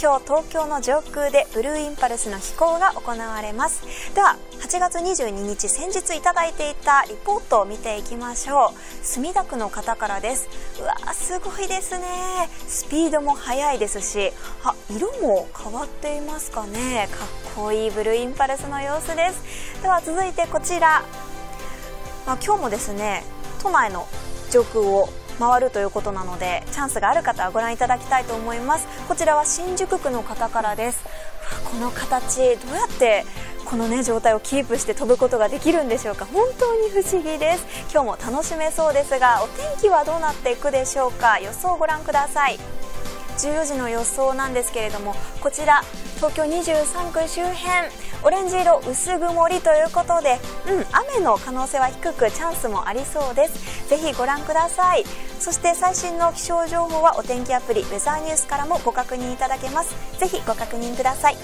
今日東京の上空でブルーインパルスの飛行が行われます。では8月22日先日いただいていたリポートを見ていきましょう。墨田区の方からです。うわすごいですね。スピードも速いですし、あ、色も変わっていますかね。かっこいいブルーインパルスの様子です。では続いてこちら、今日もですね都内の上空を回るということなので、チャンスがある方はご覧いただきたいと思います。こちらは新宿区の方からです。この形どうやってこの、状態をキープして飛ぶことができるんでしょうか。本当に不思議です。今日も楽しめそうですが、お天気はどうなっていくでしょうか。予想をご覧ください。14時の予想なんですけれども、こちら東京23区周辺、オレンジ色薄曇りということで、雨の可能性は低く、チャンスもありそうです。ぜひご覧ください。そして最新の気象情報はお天気アプリウェザーニュースからもご確認いただけます。ぜひご確認ください。